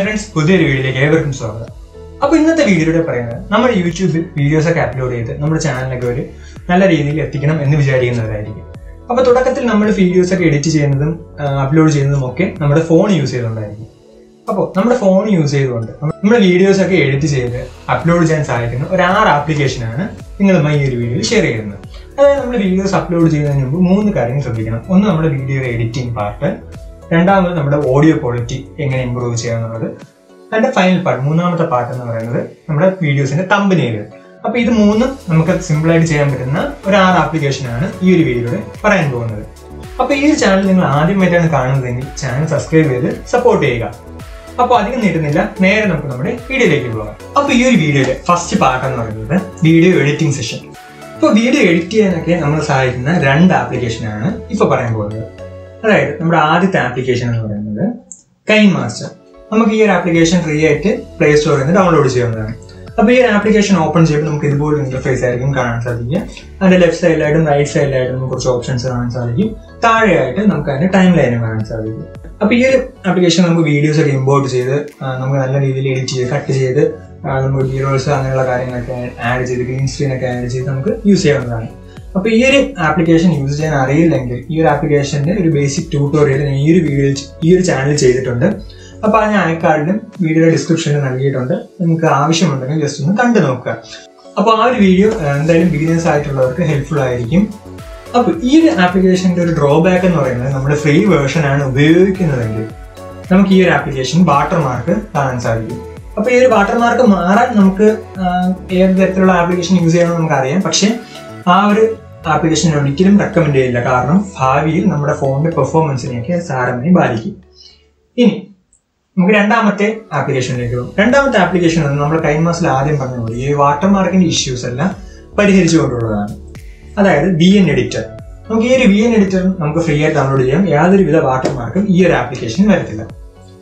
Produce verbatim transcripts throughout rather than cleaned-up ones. Hi friends, പുതിയ വീഡിയോയിലേക്ക് ഏവർക്കും സ്വാഗതം. അപ്പോൾ ഇന്നത്തെ വീഡിയോയുടെ പറയുന്നത്, നമ്മൾ യൂട്യൂബിൽ വീഡിയോസൊക്കെ അപ്ലോഡ് ചെയ്ത് നമ്മുടെ ചാനലിനൊക്കെ ഒരു നല്ല രീതിയിൽ എത്തിക്കണം എന്ന് വിചാരിക്കുന്നവരായിരിക്കും. അപ്പോൾ തുടക്കത്തിൽ നമ്മൾ വീഡിയോസൊക്കെ എഡിറ്റ് ചെയ്യുന്നതും അപ്ലോഡ് ചെയ്യുന്നതും ഒക്കെ നമ്മുടെ ഫോൺ യൂസ് ചെയ്തുകൊണ്ടായിരിക്കും. അപ്പോൾ നമ്മുടെ ഫോൺ യൂസ് ചെയ്തുകൊണ്ട് നമ്മുടെ വീഡിയോസൊക്കെ എഡിറ്റ് ചെയ്ത് അപ്ലോഡ് ചെയ്യാൻ സഹായിക്കുന്ന ഒരു ആറ് ആപ്ലിക്കേഷനാണ് നിങ്ങളുമായി ഈ ഒരു വീഡിയോയിൽ ഷെയർ ചെയ്യുന്നത്. അതായത്, നമ്മൾ വീഡിയോസ് അപ്ലോഡ് ചെയ്യുന്നതിന് മുമ്പ് മൂന്ന് കാര്യങ്ങൾ ശ്രദ്ധിക്കണം. ഒന്ന്, നമ്മുടെ വീഡിയോ എഡിറ്റിംഗ് പാർട്ട്. രണ്ടാമത്, നമ്മുടെ ഓഡിയോ ക്വാളിറ്റി എങ്ങനെ ഇമ്പ്രൂവ് ചെയ്യുക എന്നുള്ളത്. അതിൻ്റെ ഫൈനൽ പാർട്ട്, മൂന്നാമത്തെ പാർട്ട് എന്ന് പറയുന്നത് നമ്മുടെ വീഡിയോസിൻ്റെ തമ്പനെയിൽ. അപ്പോൾ ഇത് മൂന്നും നമുക്ക് സിമ്പിളായിട്ട് ചെയ്യാൻ പറ്റുന്ന ഒരു ആറ് ആപ്ലിക്കേഷനാണ് ഈ ഒരു വീഡിയോയിൽ പറയാൻ പോകുന്നത്. അപ്പോൾ ഈ ഒരു ചാനൽ നിങ്ങൾ ആദ്യമായിട്ടാണ് കാണുന്നതെങ്കിൽ ചാനൽ സബ്സ്ക്രൈബ് ചെയ്ത് സപ്പോർട്ട് ചെയ്യുക. അപ്പോൾ അധികം നീട്ടുന്നില്ല, നേരെ നമുക്ക് നമ്മുടെ വീഡിയോയിലേക്ക് പോകാം. അപ്പോൾ ഈ ഒരു വീഡിയോയിലെ ഫസ്റ്റ് പാർട്ട് എന്ന് പറയുന്നത് വീഡിയോ എഡിറ്റിംഗ് സെഷൻ. ഇപ്പോൾ വീഡിയോ എഡിറ്റ് ചെയ്യാനൊക്കെ നമ്മളെ സഹായിക്കുന്ന രണ്ട് ആപ്ലിക്കേഷനാണ് ഇപ്പോൾ പറയാൻ പോകുന്നത്. അതായത്, നമ്മുടെ ആദ്യത്തെ ആപ്ലിക്കേഷൻ എന്ന് പറയുന്നത് കൈൻമാസ്റ്റർ. നമുക്ക് ഈ ഒരു ആപ്ലിക്കേഷൻ ഫ്രീ ആയിട്ട് പ്ലേ സ്റ്റോറിൽ നിന്ന് ഡൗൺലോഡ് ചെയ്യാവുന്നതാണ്. അപ്പോൾ ഈ ഒരു ആപ്ലിക്കേഷൻ ഓപ്പൺ ചെയ്യുമ്പോൾ നമുക്ക് ഇതുപോലെ ഇന്റർഫേസ് ആയിരിക്കും കാണാൻ സാധിക്കുക. അതിൻ്റെ ലെഫ്റ്റ് സൈഡിലായിട്ടും റൈറ്റ് സൈഡിലായിട്ടും കുറച്ച് ഓപ്ഷൻസ് കാണാൻ സാധിക്കും. താഴെയായിട്ട് നമുക്ക് അതിൻ്റെ ടൈം ലൈനും കാണാൻ സാധിക്കും. അപ്പോൾ ഈ ഒരു ആപ്ലിക്കേഷൻ നമുക്ക് വീഡിയോസ് ഒക്കെ ഇമ്പോർട്ട് ചെയ്ത് നമുക്ക് നല്ല രീതിയിൽ എഡിറ്റ് ചെയ്ത് കട്ട് ചെയ്ത് നമുക്ക് ഹീറോസ് അങ്ങനെയുള്ള കാര്യങ്ങളൊക്കെ ആഡ് ചെയ്ത് ഗ്രീൻ സ്ക്രീനൊക്കെ ആഡ് ചെയ്ത് നമുക്ക് യൂസ് ചെയ്യാവുന്നതാണ്. അപ്പോൾ ഈ ഒരു ആപ്ലിക്കേഷൻ യൂസ് ചെയ്യാൻ അറിയില്ലെങ്കിൽ ഈ ഒരു ആപ്ലിക്കേഷൻ്റെ ഒരു ബേസിക് ട്യൂട്ടോറിയൽ ഞാൻ ഈ ഒരു വീഡിയോയിൽ ഈ ഒരു ചാനലിൽ ചെയ്തിട്ടുണ്ട്. അപ്പോൾ ആ ഞാൻ ഐക്കാർഡിലും വീഡിയോയുടെ ഡിസ്ക്രിപ്ഷനിൽ നൽകിയിട്ടുണ്ട്. നിങ്ങൾക്ക് ആവശ്യമുണ്ടെങ്കിൽ ജസ്റ്റ് ഒന്ന് കണ്ടു നോക്കുക. അപ്പോൾ ആ ഒരു വീഡിയോ എന്തായാലും ബിഗിനേഴ്സ് ആയിട്ടുള്ളവർക്ക് ഹെൽപ്ഫുൾ ആയിരിക്കും. അപ്പോൾ ഈ ഒരു ആപ്ലിക്കേഷൻ്റെ ഒരു ഡ്രോബാക്ക് എന്ന് പറയുന്നത്, നമ്മുടെ ഫ്രീ വേർഷനാണ് ഉപയോഗിക്കുന്നതെങ്കിൽ നമുക്ക് ഈ ഒരു ആപ്ലിക്കേഷൻ വാട്ടർമാർക്ക് കാണാൻ സാധിക്കും. അപ്പോൾ ഈ ഒരു വാട്ടർമാർക്ക് മാറാൻ നമുക്ക് ഏത് തരത്തിലുള്ള ആപ്ലിക്കേഷൻ യൂസ് ചെയ്യണമെന്ന് നമുക്കറിയാം. പക്ഷേ ആ ഒരു ആപ്ലിക്കേഷൻ ഒരിക്കലും റെക്കമെൻഡ് ചെയ്യില്ല. കാരണം ഭാവിയിൽ നമ്മുടെ ഫോണിൻ്റെ പെർഫോമൻസിനെയൊക്കെ സാരമായി ബാധിക്കും. ഇനി നമുക്ക് രണ്ടാമത്തെ ആപ്ലിക്കേഷനിലേക്ക് പോകും. രണ്ടാമത്തെ ആപ്ലിക്കേഷൻ എന്ന് നമ്മൾ കഴിഞ്ഞ മാസത്തിൽ ആദ്യം പറഞ്ഞ പോലെ ഈ വാട്ടർമാർക്കിൻ്റെ ഇഷ്യൂസ് എല്ലാം പരിഹരിച്ചു കൊണ്ടുള്ളതാണ്. അതായത് വി എൻ എഡിറ്റർ. നമുക്ക് ഈ ഒരു വി എൻ എഡിറ്റർ നമുക്ക് ഫ്രീ ആയിട്ട് ഡൗൺലോഡ് ചെയ്യാം. യാതൊരുവിധ വാട്ടർമാർക്കും ഈ ഒരു ആപ്ലിക്കേഷൻ വരത്തില്ല.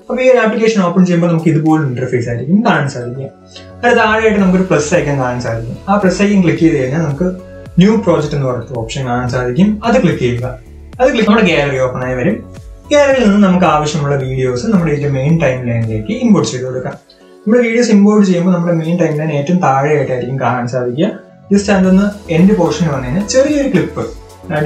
അപ്പോൾ ഈ ഒരു ആപ്ലിക്കേഷൻ ഓപ്പൺ ചെയ്യുമ്പോൾ നമുക്ക് ഇതുപോലെ ഇന്റർഫേസ് ആയിരിക്കും കാണാൻ സാധിക്കുക. അത് താഴെയായിട്ട് നമുക്കൊരു പ്ലസ് ഐക്കൺ കാണാൻ സാധിക്കും. ആ പ്ലസ് ഐക്കൺ ക്ലിക്ക് ചെയ്ത് കഴിഞ്ഞാൽ നമുക്ക് ന്യൂ പ്രോജക്റ്റ് എന്ന് പറഞ്ഞ ഓപ്ഷൻ കാണാൻ സാധിക്കും. അത് ക്ലിക്ക് ചെയ്യുക. അത് ക്ലിക്ക് നമ്മുടെ ഗാലറി ഓപ്പൺ ആയി വരും. ഗാലറിയിൽ നിന്ന് നമുക്ക് ആവശ്യമുള്ള വീഡിയോസ് നമ്മുടെ ഇതിൻ്റെ മെയിൻ ടൈം ലൈനിലേക്ക് ഇമ്പോർട്ട് ചെയ്ത് കൊടുക്കാം. നമ്മുടെ വീഡിയോസ് ഇമ്പോർട്ട് ചെയ്യുമ്പോൾ നമ്മുടെ മെയിൻ ടൈം ലൈൻ ഏറ്റവും താഴെയായിട്ടായിരിക്കും കാണാൻ സാധിക്കുക. ജസ്റ്റ് അതിലൊന്ന് എൻഡ് പോർഷന് വന്നു കഴിഞ്ഞാൽ ചെറിയൊരു ക്ലിപ്പ്,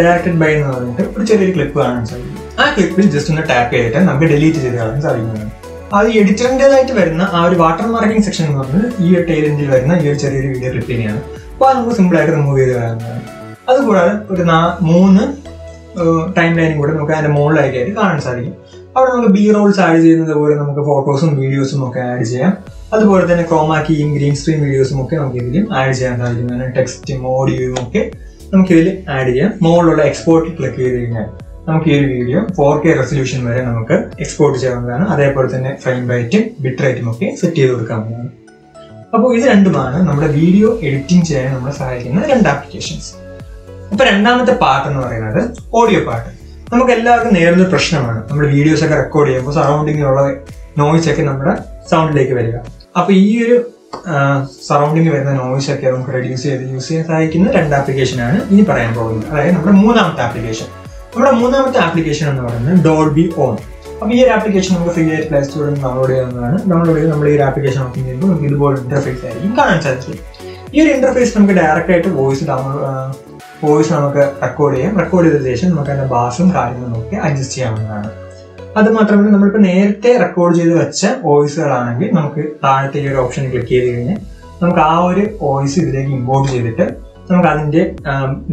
ഡയറക്റ്റഡ് ബൈ എന്ന് പറഞ്ഞിട്ട് ഒരു ചെറിയൊരു ക്ലിപ്പ് കാണാൻ സാധിക്കും. ആ ക്ലിപ്പിൽ ജസ്റ്റ് ഒന്ന് ടാപ്പ് ചെയ്തിട്ട് നമുക്ക് ഡിലീറ്റ് ചെയ്ത് കളയാൻ സാധിക്കുന്നതാണ്. അത് എഡിറ്ററിൻ്റെതായിട്ട് വരുന്ന ആ ഒരു വാട്ടർ മാർക്കിംഗ് സെക്ഷൻ എന്ന് പറഞ്ഞാൽ ഈ ഒരു ടൈലൻറ്റിൽ വരുന്ന ഈ ഒരു ചെറിയൊരു വീഡിയോ ക്ലിപ്പ് തന്നെയാണ്. അപ്പോൾ അത് നമുക്ക് സിമ്പിളായിട്ട് റിമൂവ് ചെയ്ത് കളയുന്നതാണ്. അതുകൂടാതെ ഒരു നാ മൂന്ന് ടൈം ലൈനും കൂടെ നമുക്ക് അതിൻ്റെ മുകളിലായിട്ട് കാണാൻ സാധിക്കും. അവിടെ നമുക്ക് ബി റോൾസ് ആഡ് ചെയ്യുന്നത് പോലെ നമുക്ക് ഫോട്ടോസും വീഡിയോസും ഒക്കെ ആഡ് ചെയ്യാം. അതുപോലെ തന്നെ ക്രോമാ കീയും ഗ്രീൻ സ്ക്രീൻ വീഡിയോസും ഒക്കെ നമുക്ക് ഇതിലും ആഡ് ചെയ്യാൻ സാധിക്കുന്നതാണ്. ടെക്സ്റ്റും ഓഡിയോയും ഒക്കെ നമുക്കിതിൽ ആഡ് ചെയ്യാം. മുകളിലുള്ള എക്സ്പോർട്ടിൽ ക്ലിക്ക് ചെയ്ത് കഴിഞ്ഞാൽ നമുക്ക് ഈ ഒരു വീഡിയോ ഫോർ കെ റെസൊല്യൂഷൻ വരെ നമുക്ക് എക്സ്പോർട്ട് ചെയ്യാവുന്നതാണ്. അതേപോലെ തന്നെ ഫ്രെയിം റേറ്റും ബിറ്റ് റേറ്റും ഒക്കെ സെറ്റ് ചെയ്ത് കൊടുക്കാവുന്നതാണ്. അപ്പോൾ ഇത് രണ്ടുമാണ് നമ്മുടെ വീഡിയോ എഡിറ്റിംഗ് ചെയ്യാൻ നമ്മളെ സഹായിക്കുന്ന രണ്ട് ആപ്ലിക്കേഷൻസ്. അപ്പോൾ രണ്ടാമത്തെ പാർട്ട് എന്ന് പറയുന്നത് ഓഡിയോ പാർട്ട്. നമുക്ക് എല്ലാവർക്കും നേരിടുന്ന പ്രശ്നമാണ്, നമ്മൾ വീഡിയോസ് ഒക്കെ റെക്കോർഡ് ചെയ്യുമ്പോൾ സറൗണ്ടിങ്ങിലുള്ള നോയ്സ് ഒക്കെ നമ്മുടെ സൗണ്ടിലേക്ക് വരിക. അപ്പോൾ ഈ ഒരു സറൗണ്ടിങ് വരുന്ന നോയ്സ് ഒക്കെ നമുക്ക് റെഡ്യൂസ് ചെയ്ത് യൂസ് ചെയ്യാൻ സഹായിക്കുന്ന രണ്ട് ആപ്ലിക്കേഷനാണ് ഇനി പറയാൻ പോകുന്നത്. അതായത് നമ്മുടെ മൂന്നാമത്തെ ആപ്ലിക്കേഷൻ. നമ്മുടെ മൂന്നാമത്തെ ആപ്ലിക്കേഷൻ എന്ന് പറയുന്നത് ഡോൾബി ഓൺ. അപ്പോൾ ഈ ഒരു ആപ്ലിക്കേഷൻ നമുക്ക് ഫ്രീ ആയിട്ട് പ്ലേ സ്റ്റോറിൽ ഡൗൺലോഡ് ചെയ്യാവുന്നതാണ്. ഡൗൺലോഡ് ചെയ്ത് നമ്മൾ ഈ ഒരു ആപ്ലിക്കേഷൻ ഓപ്പൺ ചെയ്യുമ്പോൾ നമുക്ക് ഇതുപോലെ ഇന്റർഫേസ് ആയിരിക്കും കാണാൻ സാധിക്കും. ഈ ഒരു ഇന്റർഫേസ് നമുക്ക് ഡയറക്റ്റ് ആയിട്ട് വോയിസ് ഡൗൺലോഡ് വോയിസ് നമുക്ക് റെക്കോർഡ് ചെയ്യാം. റെക്കോർഡ് ചെയ്ത ശേഷം നമുക്ക് അതിൻ്റെ ബാസും കാര്യങ്ങളും ഒക്കെ അഡ്ജസ്റ്റ് ചെയ്യാവുന്നതാണ്. അത് മാത്രമല്ല, നമ്മളിപ്പോൾ നേരത്തെ റെക്കോർഡ് ചെയ്ത് വെച്ച വോയിസുകളാണെങ്കിൽ നമുക്ക് താഴത്തെ ഈ ഒരു ഓപ്ഷൻ ക്ലിക്ക് ചെയ്ത് കഴിഞ്ഞാൽ നമുക്ക് ആ ഒരു വോയിസ് ഇതിലേക്ക് ഇമ്പോർട്ട് ചെയ്തിട്ട് നമുക്ക് അതിൻ്റെ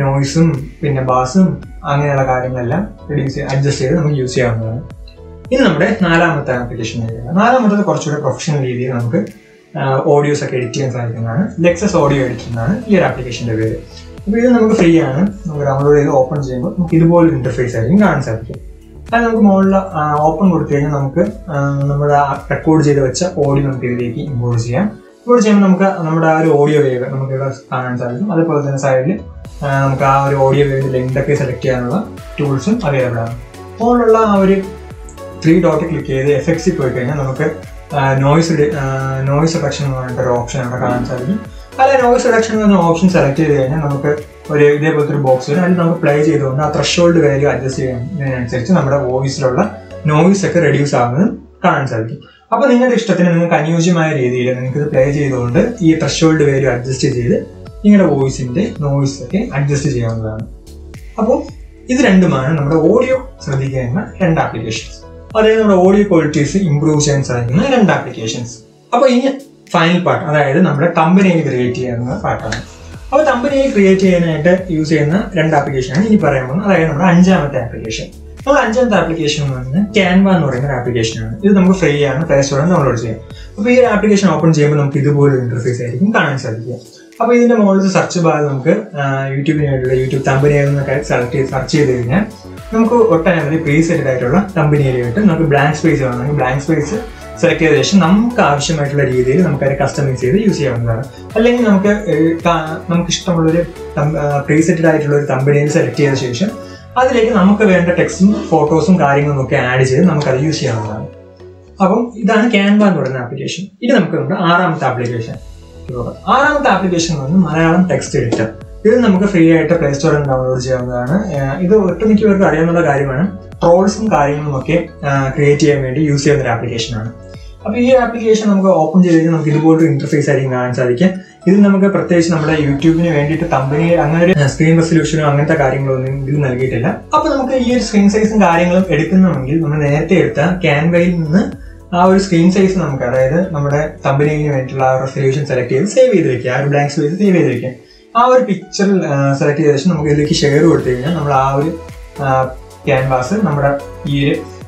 നോയ്സും പിന്നെ ബാസും അങ്ങനെയുള്ള കാര്യങ്ങളെല്ലാം റെഡ്യൂസ് അഡ്ജസ്റ്റ് ചെയ്ത് നമുക്ക് യൂസ് ചെയ്യാവുന്നതാണ്. ഇനി നമ്മുടെ നാലാമത്തെ ആപ്ലിക്കേഷൻ ആയിരിക്കും. നാലാമത്തത് കുറച്ചുകൂടെ പ്രൊഫഷണൽ രീതിയിൽ നമുക്ക് ഓഡിയോസ് ഒക്കെ എഡിറ്റ് ചെയ്യാൻ സാധിക്കുന്നതാണ്. ലെക്സസ് ഓഡിയോ എഡിറ്റർ എന്നാണ് ഈ ഒരു ആപ്ലിക്കേഷൻ്റെ പേര്. അപ്പോൾ ഇത് നമുക്ക് ഫ്രീ ആണ്. നമുക്ക് ഡൗൺലോഡ് ചെയ്ത് ഓപ്പൺ ചെയ്യുമ്പോൾ നമുക്ക് ഇതുപോലെ ഇന്റർഫേസ് ആയിരിക്കും കാണാൻ സാധിക്കും. അത് നമുക്ക് മുകളിൽ ഓപ്പൺ കൊടുത്തു കഴിഞ്ഞാൽ നമുക്ക് നമ്മുടെ റെക്കോർഡ് ചെയ്ത് വെച്ച ഓഡിയോ നമുക്ക് ഇതിലേക്ക് ഇമ്പോർട്ട് ചെയ്യാം. ഇമ്പോർട്ട് ചെയ്യുമ്പോൾ നമുക്ക് നമ്മുടെ ആ ഒരു ഓഡിയോ വേവ് നമുക്ക് ഇവിടെ കാണാൻ സാധിക്കും. അതുപോലെ തന്നെ സൈഡിൽ നമുക്ക് ആ ഒരു ഓഡിയോ വേവിൻ്റെ ലെങ്തൊക്കെ സെലക്ട് ചെയ്യാനുള്ള ടൂൾസും അവൈലബിൾ ആണ്. മുകളിലുള്ള ആ ഒരു ത്രീ ഡോട്ട് ക്ലിക്ക് ചെയ്ത് എഫക്സിൽ പോയി കഴിഞ്ഞാൽ നമുക്ക് നോയ്സ് നോയ്സ് റിഡക്ഷൻ എന്ന് പറഞ്ഞിട്ട് ഒരു ഓപ്ഷൻ അവിടെ കാണാൻ സാധിക്കും. അല്ല, നോയ്സ് റിഡക്ഷൻ എന്ന് പറഞ്ഞ ഓപ്ഷൻ സെലക്ട് ചെയ്ത് കഴിഞ്ഞാൽ നമുക്ക് ഒരു ഇതേപോലത്തെ ഒരു ബോക്സ് വരും. അതിൽ നമുക്ക് പ്ലേ ചെയ്തുകൊണ്ട് ആ ത്രഷോൾഡ് വാല്യൂ അഡ്ജസ്റ്റ് ചെയ്യുന്നതിനനുസരിച്ച് നമ്മുടെ വോയിസിലുള്ള നോയ്സ് ഒക്കെ റെഡ്യൂസ് ആകുന്നത് കാണാൻ സാധിക്കും. അപ്പോൾ നിങ്ങളുടെ ഇഷ്ടത്തിന് നിങ്ങൾക്ക് അനുയോജ്യമായ രീതിയിൽ നിങ്ങൾക്ക് പ്ലേ ചെയ്തുകൊണ്ട് ഈ ത്രെഷോൾഡ് വാല്യൂ അഡ്ജസ്റ്റ് ചെയ്ത് നിങ്ങളുടെ വോയിസിന്റെ നോയിസ് ഒക്കെ അഡ്ജസ്റ്റ് ചെയ്യാവുന്നതാണ്. അപ്പോൾ ഇത് രണ്ടുമാണ് നമ്മുടെ ഓഡിയോ ശ്രദ്ധിക്കുന്ന രണ്ട് ആപ്ലിക്കേഷൻസ്, അതായത് നമ്മുടെ ഓഡിയോ ക്വാളിറ്റീസ് ഇംപ്രൂവ് ചെയ്യാൻ സാധിക്കുന്ന രണ്ട് ആപ്ലിക്കേഷൻസ്. അപ്പോൾ ഇനി ഫൈനൽ പാർട്ട്, അതായത് നമ്മുടെ തമ്പനെയിൽ ക്രിയേറ്റ് ചെയ്യാവുന്ന പാർട്ടാണ്. അപ്പോൾ തമ്പനെയിൽ ക്രിയേറ്റ് ചെയ്യാനായിട്ട് യൂസ് ചെയ്യുന്ന രണ്ട് ആപ്ലിക്കേഷനാണ് ഇനി പറയാൻ പോകുന്നത്, അതായത് നമ്മുടെ അഞ്ചാമത്തെ ആപ്ലിക്കേഷൻ. നമ്മുടെ അഞ്ചാമത്തെ ആപ്ലിക്കേഷൻ എന്ന് പറഞ്ഞാൽ ക്യാൻവ എന്ന് പറയുന്ന ഒരു ആപ്ലിക്കേഷനാണ്. ഇത് നമുക്ക് ഫ്രീ ആണ്, പ്ലേ സ്റ്റോറിൽ ഡൗൺലോഡ് ചെയ്യാം. അപ്പോൾ ഈ ഒരു ആപ്ലിക്കേഷൻ ഓപ്പൺ ചെയ്യുമ്പോൾ നമുക്ക് ഇതുപോലൊരു ഇന്റർഫേസ് ആയിരിക്കും കാണാൻ സാധിക്കുക. അപ്പോൾ ഇതിന്റെ മുകളിൽ സെർച്ച് ഭാഗം നമുക്ക് യൂട്യൂബിനായിട്ടുള്ള യൂട്യൂബ് തമ്പനെയിൽ എന്നൊക്കെ സെലക്ട് ചെയ്ത് സെർച്ച് ചെയ്ത് കഴിഞ്ഞാൽ നമുക്ക് ഒട്ടനവധി പ്രീസെറ്റഡ് ആയിട്ടുള്ള തമ്പനെയിലായിട്ട് നമുക്ക് ബ്ലാങ്ക് സ്പേസ് വേണമെങ്കിൽ ബ്ലാങ്ക് സ്പേസ് സെലക്ട് ചെയ്ത ശേഷം നമുക്ക് ആവശ്യമായിട്ടുള്ള രീതിയിൽ നമുക്കത് കസ്റ്റമൈസ് ചെയ്ത് യൂസ് ചെയ്യാവുന്നതാണ്. അല്ലെങ്കിൽ നമുക്ക് നമുക്ക് ഇഷ്ടമുള്ളൊരു പ്രീസെറ്റഡ് ആയിട്ടുള്ള ഒരു തമ്പനെയിൽ സെലക്ട് ചെയ്ത ശേഷം അതിലേക്ക് നമുക്ക് വേണ്ട ടെക്സ്റ്റും ഫോട്ടോസും കാര്യങ്ങളും ഒക്കെ ആഡ് ചെയ്ത് നമുക്കത് യൂസ് ചെയ്യാവുന്നതാണ്. അപ്പം ഇതാണ് ക്യാൻവ എന്ന് പറയുന്ന ആപ്ലിക്കേഷൻ. ഇനി നമുക്ക് നമ്മുടെ ആറാമത്തെ ആപ്ലിക്കേഷൻ ആറാമത്തെ ആപ്ലിക്കേഷൻ എന്ന് പറഞ്ഞാൽ മലയാളം ടെക്സ്റ്റ് എഡിറ്റർ. ഇത് നമുക്ക് ഫ്രീ ആയിട്ട് പ്ലേ സ്റ്റോറിൽ ഡൗൺലോഡ് ചെയ്യാവുന്നതാണ്. ഇത് ഒട്ടുമിക്കവർക്ക് അറിയാവുന്ന കാര്യമാണ്. ട്രോൾസും കാര്യങ്ങളും ഒക്കെ ക്രിയേറ്റ് ചെയ്യാൻ വേണ്ടി യൂസ് ചെയ്യുന്ന ഒരു ആപ്ലിക്കേഷനാണ്. അപ്പോൾ ഈ ആപ്ലിക്കേഷൻ നമുക്ക് ഓപ്പൺ ചെയ്ത് കഴിഞ്ഞാൽ നമുക്ക് ഇതുപോലൊരു ഇന്റർഫേസ് ആയിരിക്കും കാണാൻ സാധിക്കും. ഇത് നമുക്ക് പ്രത്യേകിച്ച് നമ്മുടെ യൂട്യൂബിന് വേണ്ടിയിട്ട് കമ്പനി അങ്ങനെ ഒരു സ്ക്രീൻ റെസൊല്യൂഷനും അങ്ങനത്തെ കാര്യങ്ങളൊന്നും ഇതിൽ നൽകിയിട്ടില്ല. അപ്പോൾ നമുക്ക് ഈ ഒരു സ്ക്രീൻ സൈസും കാര്യങ്ങളും എടുക്കുന്നുണ്ടെങ്കിൽ നമ്മൾ നേരത്തെ എടുത്ത ക്യാൻവയിൽ നിന്ന് ആ ഒരു സ്ക്രീൻ സൈസ് നമുക്ക്, അതായത് നമ്മുടെ കമ്പനിന് വേണ്ടിയിട്ടുള്ള ആ റെസൊല്യൂഷൻ സെലക്ട് ചെയ്ത് സേവ് ചെയ്ത് വെക്കുക, ആ ഒരു ബ്ലാങ്ക് സ്പേസ് സേവ് ചെയ്ത് വെക്കുക. ആ ഒരു പിക്ചർ സെലക്ട് ചെയ്ത ശേഷം നമുക്ക് ഇതിലേക്ക് ഷെയർ കൊടുത്തു കഴിഞ്ഞാൽ നമ്മൾ ആ ഒരു ക്യാൻവാസ് നമ്മുടെ ഈ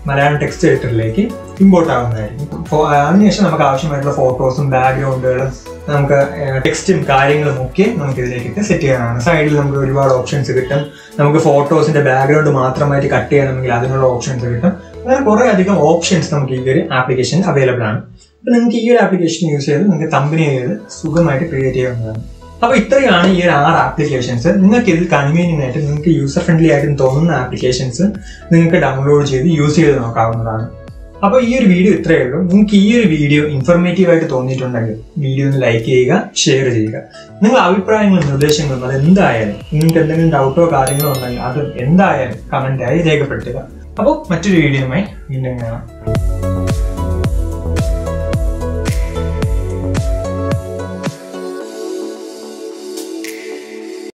മലയാളം ടെക്സ്റ്റ് എഡിറ്ററിലേക്ക് ഇമ്പോർട്ട് ആവുന്നതായിരിക്കും. അതിനുശേഷം നമുക്ക് ആവശ്യമായിട്ടുള്ള ഫോട്ടോസും ബാക്ക്ഗ്രൗണ്ടുകളും നമുക്ക് ടെക്സ്റ്റും കാര്യങ്ങളും ഒക്കെ നമുക്ക് ഇതിലേക്കൊക്കെ സെറ്റ് ചെയ്യാനാണ്. സൈഡിൽ നമുക്ക് ഒരുപാട് ഓപ്ഷൻസ് കിട്ടും. നമുക്ക് ഫോട്ടോസിന്റെ ബാക്ക്ഗ്രൗണ്ട് മാത്രമായിട്ട് കട്ട് ചെയ്യണമെങ്കിൽ അതിനുള്ള ഓപ്ഷൻസ് കിട്ടും. അങ്ങനെ കുറേ അധികം ഓപ്ഷൻസ് നമുക്ക് ഈ ഒരു ആപ്ലിക്കേഷൻ അവൈലബിൾ ആണ്. അപ്പോൾ നിങ്ങൾക്ക് ഈ ഒരു ആപ്ലിക്കേഷൻ യൂസ് ചെയ്ത് നിങ്ങൾക്ക് തമ്പനെയിൽ സുഖമായിട്ട് ക്രിയേറ്റ് ചെയ്യാവുന്നതാണ്. അപ്പോൾ ഇത്രയാണ് ഈ ഒരു ആറ് ആപ്ലിക്കേഷൻസ്. നിങ്ങൾക്ക് ഇതിൽ കൺവീനിയൻ്റ് ആയിട്ട് നിങ്ങൾക്ക് യൂസർ ഫ്രണ്ട്ലി ആയിട്ടും തോന്നുന്ന ആപ്ലിക്കേഷൻസ് നിങ്ങൾക്ക് ഡൗൺലോഡ് ചെയ്ത് യൂസ് ചെയ്ത് നോക്കാവുന്നതാണ്. അപ്പോൾ ഈ ഒരു വീഡിയോ ഇത്രയേ ഉള്ളൂ. നിങ്ങൾക്ക് ഈ ഒരു വീഡിയോ ഇൻഫർമേറ്റീവായിട്ട് തോന്നിയിട്ടുണ്ടെങ്കിൽ വീഡിയോ ഒന്ന് ലൈക്ക് ചെയ്യുക, ഷെയർ ചെയ്യുക. നിങ്ങളുടെ അഭിപ്രായങ്ങളും നിർദ്ദേശങ്ങളും അതെന്തായാലും നിങ്ങൾക്ക് എന്തെങ്കിലും ഡൗട്ടോ കാര്യങ്ങളോ ഉണ്ടെങ്കിൽ അത് എന്തായാലും കമൻറ്റായി രേഖപ്പെടുത്തുക. അപ്പോൾ മറ്റൊരു വീഡിയോയുമായി വീണ്ടും കാണാം.